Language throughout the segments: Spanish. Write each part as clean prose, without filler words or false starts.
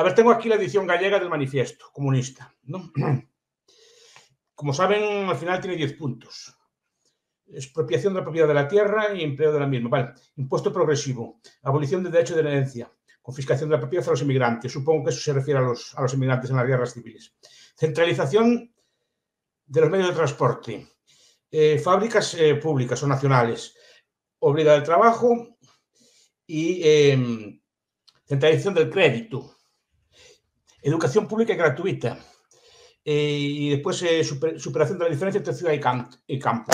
A ver, tengo aquí la edición gallega del manifiesto comunista, ¿no? Como saben, al final tiene 10 puntos. Expropiación de la propiedad de la tierra y empleo de la misma. Vale. Impuesto progresivo. Abolición del derecho de herencia. Confiscación de la propiedad a los inmigrantes. Supongo que eso se refiere a los inmigrantes en las guerras civiles. Centralización de los medios de transporte. Fábricas públicas o nacionales. Obliga del trabajo y centralización del crédito. Educación pública y gratuita. Y después superación de la diferencia entre ciudad y campo.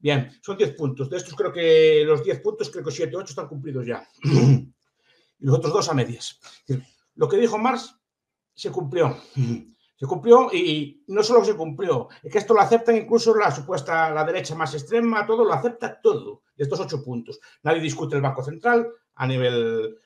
Bien, son 10 puntos. De estos creo que los 10 puntos, creo que 7 o 8 están cumplidos ya. Y los otros 2 a medias. Es decir, lo que dijo Marx se cumplió. Se cumplió y no solo se cumplió, es que esto lo aceptan incluso la derecha más extrema, todo lo acepta todo. De estos 8 puntos. Nadie discute el Banco Central a nivel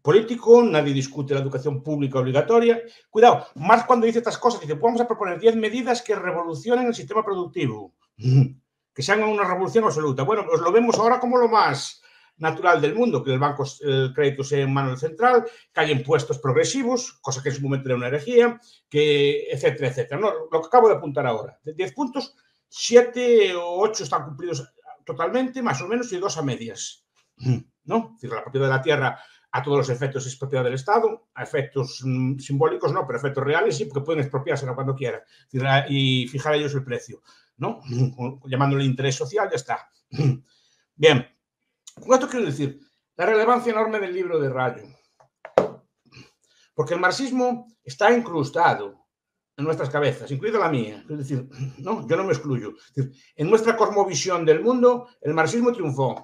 político, nadie discute la educación pública obligatoria. Cuidado, Marx cuando dice estas cosas dice, pues vamos a proponer 10 medidas que revolucionen el sistema productivo, que sean una revolución absoluta. Bueno, pues lo vemos ahora como lo más natural del mundo, que el crédito sea en mano del central, que haya impuestos progresivos, cosa que en su momento era una herejía, que etcétera, etcétera. No, lo que acabo de apuntar ahora. De 10 puntos, 7 o 8 están cumplidos totalmente, más o menos, y 2 a medias, ¿no? Es decir, la propiedad de la tierra a todos los efectos es propiedad del Estado, a efectos simbólicos no, pero efectos reales sí, porque pueden expropiársela cuando quieran y fijar a ellos el precio, ¿no? Llamándole interés social, ya está. Bien, con esto quiero decir la relevancia enorme del libro de Rayo, porque el marxismo está incrustado en nuestras cabezas, incluida la mía, es decir, no, yo no me excluyo. Es decir, en nuestra cosmovisión del mundo, el marxismo triunfó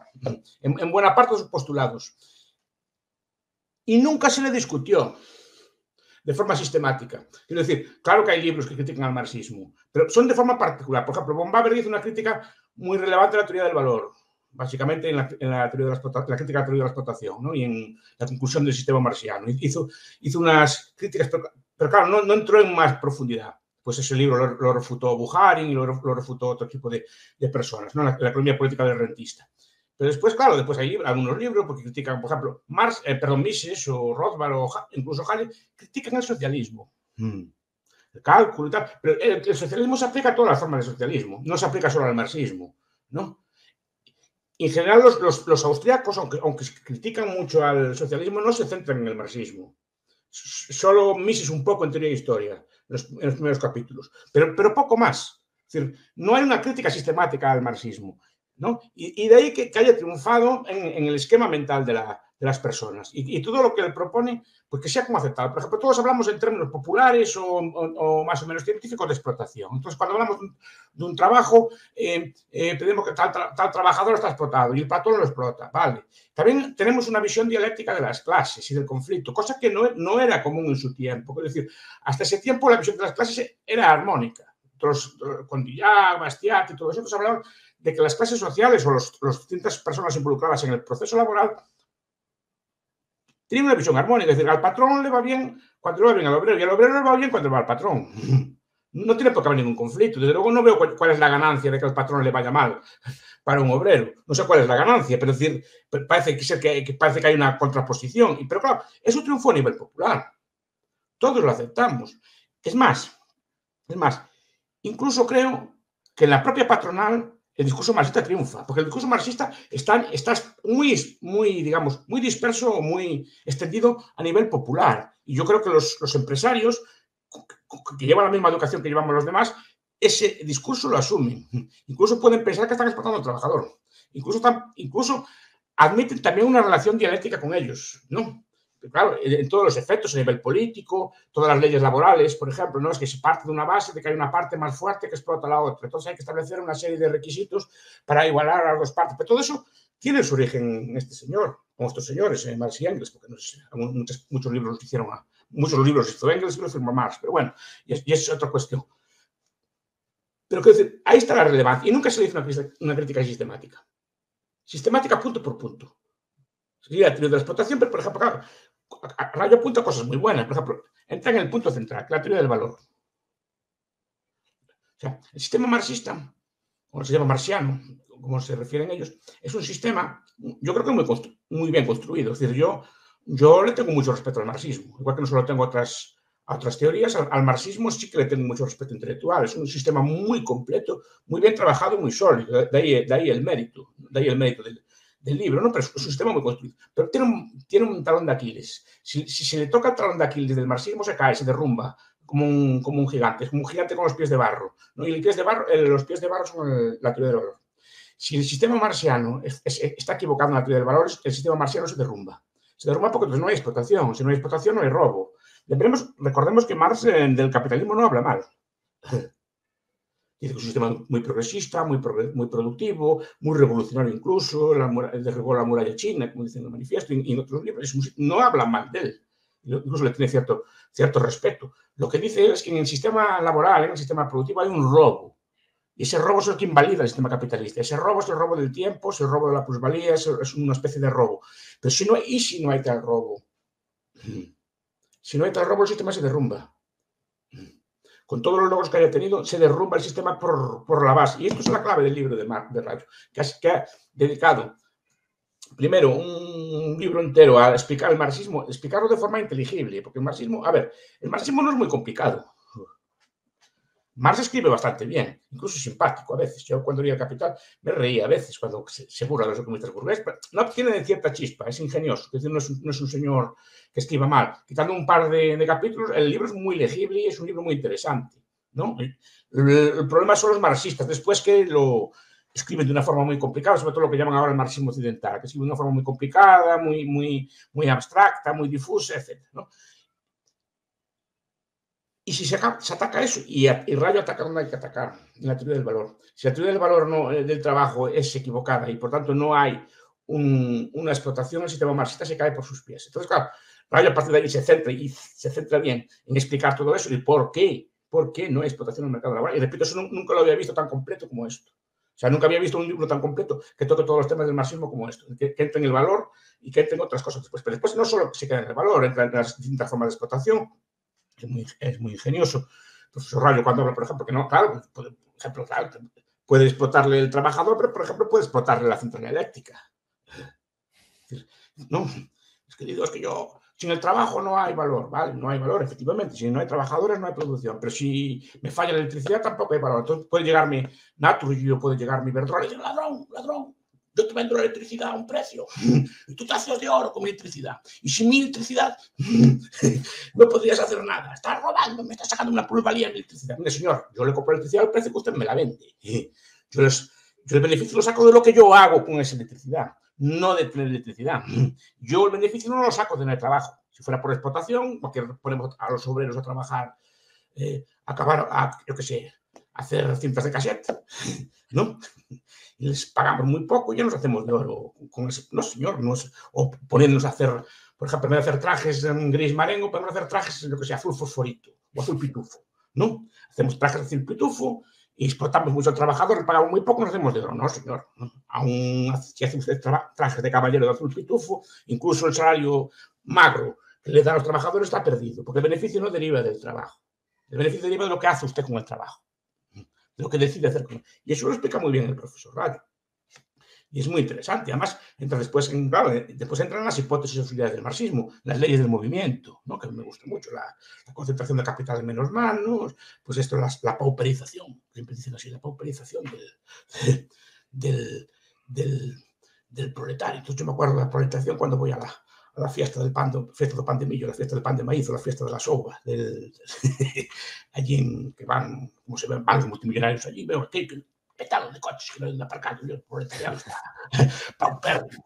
en buena parte de sus postulados. Y nunca se le discutió de forma sistemática. Quiero decir, claro que hay libros que critican al marxismo, pero son de forma particular. Por ejemplo, Böhm-Bawerk hizo una crítica muy relevante a la teoría del valor, básicamente en la crítica a la teoría de la explotación, ¿no? Y en la conclusión del sistema marxiano. Hizo unas críticas, pero claro, no entró en más profundidad. Pues ese libro lo refutó Bujarin y lo refutó otro tipo de personas, ¿no? La economía política del rentista. Pero después, claro, después hay algunos libros porque critican, por ejemplo, Mises o Rothbard o incluso Hayek, critican el socialismo, el cálculo y tal. Pero el socialismo se aplica a todas las formas de socialismo, no se aplica solo al marxismo, ¿no? En general, los austriacos, aunque critican mucho al socialismo, no se centran en el marxismo. Solo Mises un poco en teoría de historia, en los primeros capítulos, pero poco más. Es decir, no hay una crítica sistemática al marxismo, ¿no? Y de ahí que haya triunfado en el esquema mental de las personas y todo lo que le propone, pues que sea como aceptable. Por ejemplo, todos hablamos en términos populares o más o menos científicos de explotación. Entonces, cuando hablamos de un trabajo, pedimos que tal trabajador está explotado y el patrón lo explota, ¿vale? También tenemos una visión dialéctica de las clases y del conflicto, cosa que no era común en su tiempo. Es decir, hasta ese tiempo la visión de las clases era armónica. Con Gunder, Bastiat y todos estos hablaban de que las clases sociales o las distintas personas involucradas en el proceso laboral tienen una visión armónica. Es decir, al patrón le va bien cuando le va bien al obrero y al obrero le va bien cuando le va al patrón. No tiene por qué haber ningún conflicto. Desde luego no veo cuál es la ganancia de que al patrón le vaya mal para un obrero. No sé cuál es la ganancia, pero es decir, parece que hay una contraposición. Pero claro, es un triunfo a nivel popular. Todos lo aceptamos. Es más, incluso creo que en la propia patronal el discurso marxista triunfa, porque el discurso marxista está muy, digamos, muy disperso o muy extendido a nivel popular. Y yo creo que los empresarios que llevan la misma educación que llevamos los demás, ese discurso lo asumen. Incluso pueden pensar que están explotando al trabajador. Incluso admiten también una relación dialéctica con ellos, ¿no? Claro, en todos los efectos, a nivel político, todas las leyes laborales, por ejemplo, ¿no? Es que se parte de una base de que hay una parte más fuerte que explota a la otra. Entonces hay que establecer una serie de requisitos para igualar a las dos partes. Pero todo eso tiene su origen en este señor, o estos señores, Marx y Engels, porque no sé, muchos libros los hicieron muchos libros hizo Engels y los firmó Marx. Pero bueno, y es otra cuestión. Pero quiero decir, ahí está la relevancia. Y nunca se le hizo una crítica sistemática. Sistemática punto por punto. Sería la teoría de la explotación, pero por ejemplo, claro, Rayo apunta cosas muy buenas. Por ejemplo, entra en el punto central, la teoría del valor. O sea, el sistema marxista, o el sistema marxiano, como se refieren ellos, es un sistema, yo creo que muy bien construido. Es decir, yo Yo le tengo mucho respeto al marxismo, igual que no solo tengo a otras teorías, al marxismo sí que le tengo mucho respeto intelectual. Es un sistema muy completo, muy bien trabajado, muy sólido, de ahí el mérito del libro, ¿no? Pero es un sistema muy construido, pero tiene un talón de Aquiles. Si se le toca el talón de Aquiles del marxismo, se cae, se derrumba como un gigante, es como un gigante con los pies de barro, ¿no? Y los pies de barro son la teoría del valor. Si el sistema marxiano está equivocado en la teoría del valor, el sistema marxiano se derrumba. Se derrumba porque pues, no hay explotación. Si no hay explotación, no hay robo. Recordemos que Marx del capitalismo no habla mal. Dice que es un sistema muy progresista, muy productivo, muy revolucionario incluso, derribó la muralla china, como dicen en el manifiesto y en otros libros. No habla mal de él. Incluso le tiene cierto respeto. Lo que dice es que en el sistema laboral, en el sistema productivo, hay un robo. Y ese robo es el que invalida el sistema capitalista. Ese robo es el robo del tiempo, es el robo de la plusvalía, es una especie de robo. Pero si no hay tal robo, si no hay tal robo, el sistema se derrumba. Con todos los logros que haya tenido, se derrumba el sistema por la base. Y esto es la clave del libro de Rayo, que ha dedicado primero un libro entero a explicar el marxismo, explicarlo de forma inteligible. Porque el marxismo no es muy complicado. Marx escribe bastante bien, incluso simpático a veces. Yo cuando leía El Capital me reía a veces cuando se burla de los economistas burgueses. No tiene cierta chispa, es ingenioso. Es decir, no es un señor que escriba mal. Quitando un par de capítulos, el libro es muy legible y es un libro muy interesante, ¿no? El problema son los marxistas. Después que lo escriben de una forma muy complicada, sobre todo lo que llaman ahora el marxismo occidental, que escriben de una forma muy complicada, muy abstracta, muy difusa, etc., ¿no? Y si se ataca eso, y Rayo ataca donde hay que atacar, en la teoría del valor. Si la teoría del valor del trabajo es equivocada y por tanto no hay una explotación, el sistema marxista se cae por sus pies. Entonces, claro, Rayo a partir de ahí se centra bien en explicar todo eso y por qué no hay explotación en el mercado laboral. Y repito, eso nunca lo había visto tan completo como esto. O sea, nunca había visto un libro tan completo que toque todos los temas del marxismo como esto, que entre en el valor y que entre en otras cosas después. Pero después no solo se queda en el valor, entra en las distintas formas de explotación. Es muy ingenioso. Profesor Rayo, cuando habla, por ejemplo, que no, claro, puede explotarle el trabajador, pero, por ejemplo, puede explotarle la central eléctrica. Es decir, no, es que yo, sin el trabajo no hay valor, ¿vale? No hay valor, efectivamente. Si no hay trabajadores, no hay producción. Pero si me falla la electricidad, tampoco hay valor. Entonces puede llegarme Naturgy, puede llegarme Iberdrola y decir, ladrón, ladrón, yo te vendo la electricidad a un precio y tú te haces de oro con mi electricidad. Y sin mi electricidad no podrías hacer nada. Estás robando, me estás sacando una plusvalía en electricidad. Mire, señor, yo le compro electricidad al precio que usted me la vende. Yo el beneficio lo saco de lo que yo hago con esa electricidad, no de tener electricidad. Yo el beneficio no lo saco de tener trabajo. Si fuera por explotación, porque ponemos a los obreros a trabajar, yo qué sé, hacer cintas de cassette, ¿no? Y les pagamos muy poco y ya nos hacemos de oro. No, señor, o ponernos a hacer, por ejemplo, en vez de hacer trajes en gris marengo, podemos hacer trajes, lo que sea, azul fosforito o azul pitufo, ¿no? Hacemos trajes azul pitufo y explotamos mucho al trabajador, le pagamos muy poco y nos hacemos de oro. No, señor, aún si hace usted trajes de caballero de azul pitufo, incluso el salario magro que le dan a los trabajadores está perdido, porque el beneficio no deriva del trabajo. El beneficio deriva de lo que hace usted con el trabajo, lo que decide hacer con él. Y eso lo explica muy bien el profesor Rayo. Y es muy interesante. Además, después entran las hipótesis auxiliares del marxismo, las leyes del movimiento, ¿no? Que me gusta mucho, la concentración de capital en menos manos, pues esto, la pauperización, siempre dicen así, la pauperización del proletario. Entonces yo me acuerdo de la proletarización cuando voy a la fiesta del pan, fiesta del pan de millo, la fiesta del pan de maíz, o la fiesta de las uvas, allí que van, como se ven, van los multimillonarios allí, veo aquí, que petados de coches, que no hay aparcado, yo por el taller está paupérrimo,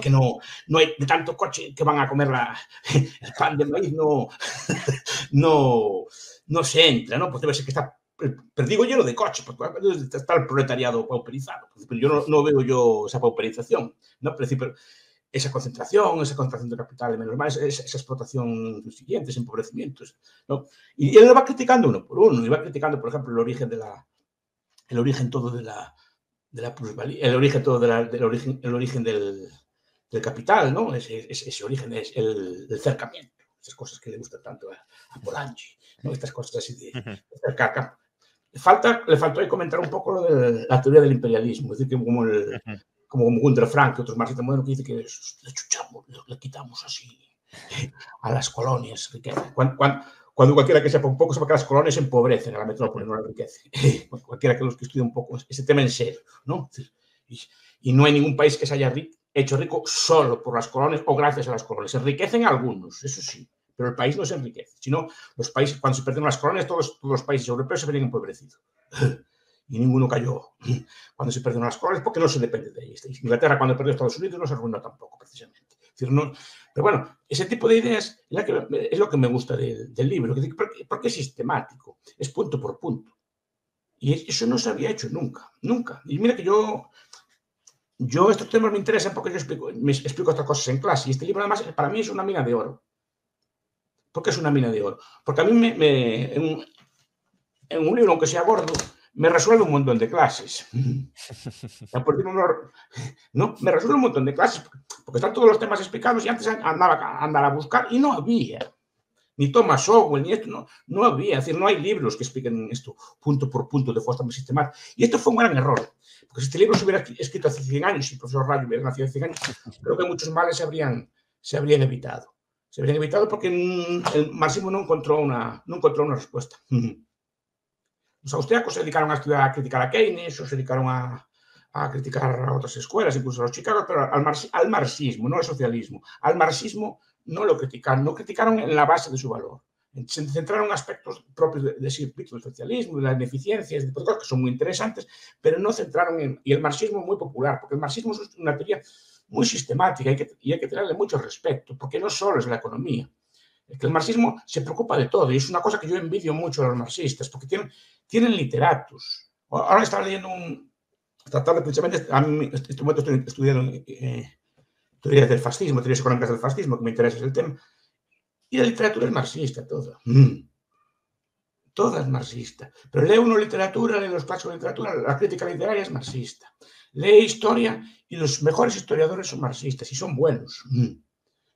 que no hay tanto coche que van a comer el pan de maíz, no se entra, ¿no? Pues debe ser que está perdigo lleno de coches, porque está el proletariado pauperizado, pero yo no veo yo esa pauperización, ¿no? Pero esa concentración de capital de menos mal, esa explotación subsiguiente, ese empobrecimiento, ¿no? Y él lo va criticando uno por uno, y va criticando, por ejemplo, el origen del capital, ¿no? Ese origen es el cercamiento, esas cosas que le gustan tanto a Polanyi, ¿no? Estas cosas así de cercar campo. Le faltó ahí comentar un poco lo de la teoría del imperialismo, es decir, que como el como Gunder Frank y otros marxistas modernos, que dice que le quitamos así a las colonias riqueza. Cuando cualquiera que sepa un poco, sepa que las colonias empobrecen a la metrópoli, no la enriquece. Cualquiera que los que estudie un poco ese tema en serio, ¿no? Y no hay ningún país que se haya hecho rico solo por las colonias o gracias a las colonias. Se enriquecen algunos, eso sí, pero el país no se enriquece. Sino los países, cuando se perdieron las colonias, todos los países europeos se venían empobrecidos. Y ninguno cayó cuando se perdieron las colonias, porque no se depende de ellas. Inglaterra, cuando perdió Estados Unidos, no se arruinó tampoco, precisamente. Es decir, no, pero bueno, ese tipo de ideas es lo que me gusta del libro, porque es sistemático, es punto por punto. Y eso no se había hecho nunca, nunca. Y mira que yo estos temas me interesan porque yo explico otras cosas en clase. Y este libro, además, para mí es una mina de oro. ¿Por qué es una mina de oro? Porque a mí en un libro, aunque sea gordo, me resuelve un montón de clases. No, me resuelve un montón de clases porque están todos los temas explicados y antes andaba a buscar y no había. Ni Thomas Sowell, ni esto, no había. Es decir, no hay libros que expliquen esto punto por punto de forma sistemática. Y esto fue un gran error. Porque si este libro se hubiera escrito hace 100 años, si el profesor Rayo hubiera nacido hace 100 años, creo que muchos males se habrían evitado. Se habrían evitado porque el marxismo no encontró una respuesta. Los austriacos se dedicaron a criticar a Keynes, o se dedicaron a criticar a otras escuelas, incluso a los Chicago, pero al marxismo, no al socialismo. Al marxismo no lo criticaron, no criticaron en la base de su valor. Se centraron en aspectos propios del socialismo, de las ineficiencias, de cosas que son muy interesantes, pero no centraron en... Y el marxismo es muy popular, porque el marxismo es una teoría muy sistemática y hay que tenerle mucho respeto, porque no solo es la economía. Es que el marxismo se preocupa de todo y es una cosa que yo envidio mucho a los marxistas, porque tienen literatos. Ahora estaba leyendo esta tarde, precisamente, en este momento estoy estudiando teorías del fascismo, teorías económicas del fascismo, que me interesa el tema. Y la literatura es marxista, toda. Toda es marxista. Pero lee uno literatura, lee los clásicos de literatura, la crítica literaria es marxista. Lee historia y los mejores historiadores son marxistas y son buenos,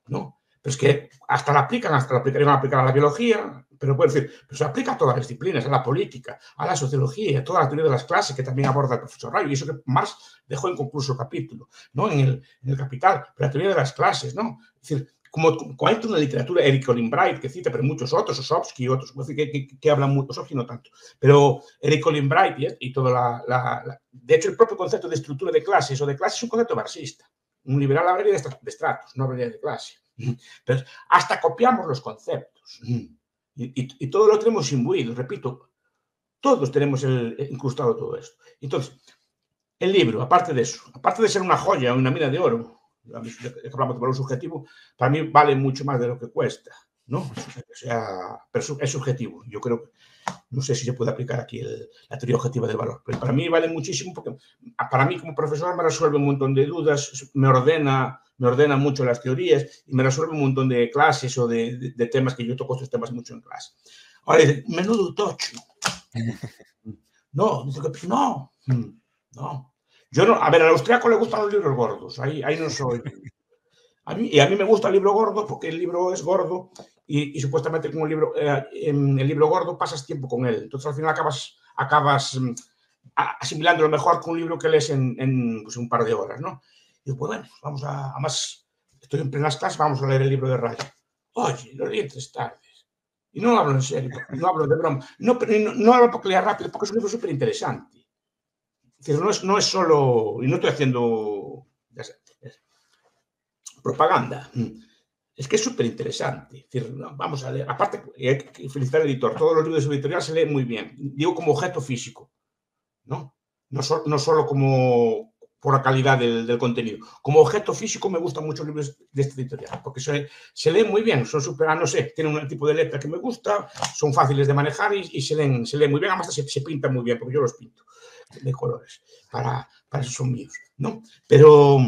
¿no? Pero es que hasta la aplicarían a aplicar a la biología, pero puedo decir, pero se aplica a todas las disciplinas, a la política, a la sociología, a toda la teoría de las clases que también aborda el profesor Rayo, y eso que Marx dejó inconcluso el capítulo, ¿no? En el Capital, pero la teoría de las clases, ¿no? Es decir, como cuenta una literatura, Eric Olinbright, que cita, pero muchos otros, Osovsky y otros, que hablan mucho, Osovsky no tanto, pero Eric Olinbright y toda de hecho, el propio concepto de estructura de clases o de clases es un concepto marxista. Un liberal hablaría de estratos, no hablaría de clase. Pero hasta copiamos los conceptos y todo lo tenemos imbuido, repito, todos tenemos incrustado todo esto. Entonces, el libro, aparte de eso, aparte de ser una joya, una mina de oro, hablamos de valor subjetivo, para mí vale mucho más de lo que cuesta, ¿no? O sea, pero es subjetivo, yo creo que no sé si se puede aplicar aquí la teoría objetiva del valor, pero para mí vale muchísimo porque para mí como profesor me resuelve un montón de dudas, me ordena mucho las teorías y me resuelve un montón de clases o de temas que yo toco estos temas mucho en clase. Ahora, menudo tocho. No. Yo no, a ver, al austriaco le gustan los libros gordos, ahí no soy. A mí me gusta el libro gordo porque el libro es gordo y supuestamente como el libro gordo pasas tiempo con él. Entonces al final acabas asimilando lo mejor que un libro que lees en pues, un par de horas, ¿no? Y pues bueno, vamos a... Además, estoy en plenas clases, vamos a leer el libro de Rayo. Oye, lo leí en 3 tardes. Y no hablo en serio, no hablo de broma. No hablo porque lea rápido, porque es un libro súper interesante. Es decir, no es solo... Y no estoy haciendo... Ya sé, propaganda. Es que es súper interesante. No, vamos a leer. Aparte, hay que felicitar al editor. Todos los libros de su editorial se leen muy bien. Digo, como objeto físico. No solo como por la calidad del contenido. Como objeto físico me gustan muchos libros de este editorial, porque se leen muy bien. Son súper, no sé, tienen un tipo de letra que me gusta, son fáciles de manejar y se leen muy bien. Además, se pintan muy bien, porque yo los pinto de colores. Para eso son míos, ¿no? Pero...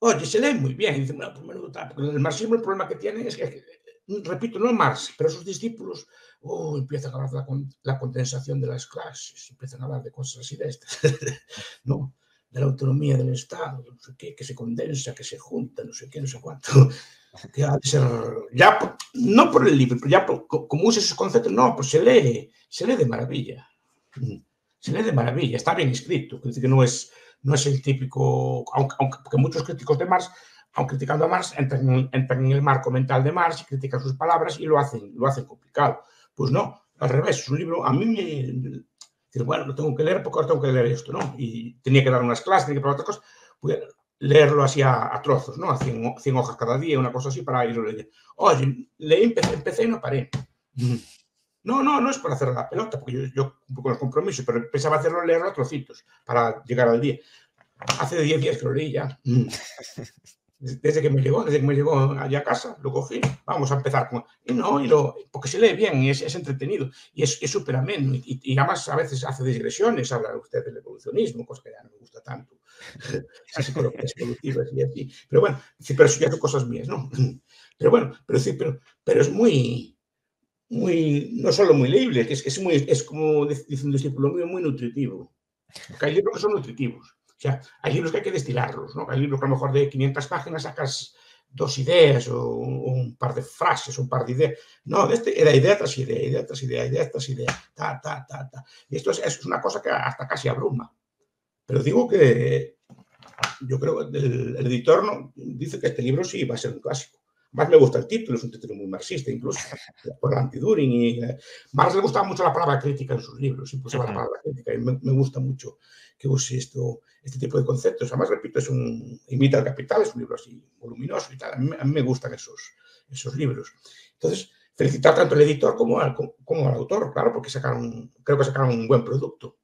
Oye, se lee muy bien. Y dice, bueno, pues menudo tal. Porque el marxismo, el problema que tiene es que, repito, no Marx, pero sus discípulos empiezan a hablar de la condensación de las clases, empiezan a hablar de cosas así de estas, ¿no? De la autonomía del Estado, no sé qué, que se condensa, que se junta, no sé qué, no sé cuánto. Que ha de ser, ya no por el libro, pero ya como usa esos conceptos, no, pues se lee de maravilla. Se lee de maravilla, está bien escrito, que no es... no es el típico, porque muchos críticos de Marx han criticado a Marx, entran en el marco mental de Marx y critican sus palabras y lo hacen complicado. Pues no, al revés, es un libro, a mí me... Bueno, lo tengo que leer, porque ahora tengo que leer esto, ¿no? Y tenía que dar unas clases, tenía que probar otras cosas, pues leerlo así a trozos, ¿no? A 100 hojas cada día, una cosa así para irlo leyendo. Oye, leí, empecé y no paré. No es por hacer la pelota, porque yo cumplo con los compromisos, pero pensaba hacerlo, leerlo a trocitos para llegar al día. Hace 10 días que lo leí ya. Desde que me llegó allá a casa, lo cogí, vamos a empezar con... porque se lee bien, es entretenido y es súper ameno. Y además a veces hace digresiones, habla usted del evolucionismo, cosa que ya no me gusta tanto. Así con lo que es evolutivas y así. Pero bueno, sí, pero ya son cosas mías, ¿no? Pero bueno, pero es muy, no solo muy leíble, es como dice un discípulo mío, muy nutritivo. Porque hay libros que son nutritivos. O sea, hay libros que hay que destilarlos, ¿no? Hay libros que a lo mejor de 500 páginas sacas 2 ideas o un par de frases, un par de ideas. No, de este era idea tras idea, idea tras idea, idea tras idea, ta, ta, ta, ta. Y esto es una cosa que hasta casi abruma. Pero digo que yo creo que el editor no, dice que este libro sí va a ser un clásico. Más me gusta el título, es un título muy marxista, incluso por el anti-Düring. Marx le gustaba mucho la palabra crítica en sus libros, impulsaba la palabra crítica, y me gusta mucho que use este tipo de conceptos. Además, repito, imita al Capital, es un libro así voluminoso y tal. A mí me gustan esos libros. Entonces, felicitar tanto al editor como al autor, claro, porque creo que sacaron un buen producto.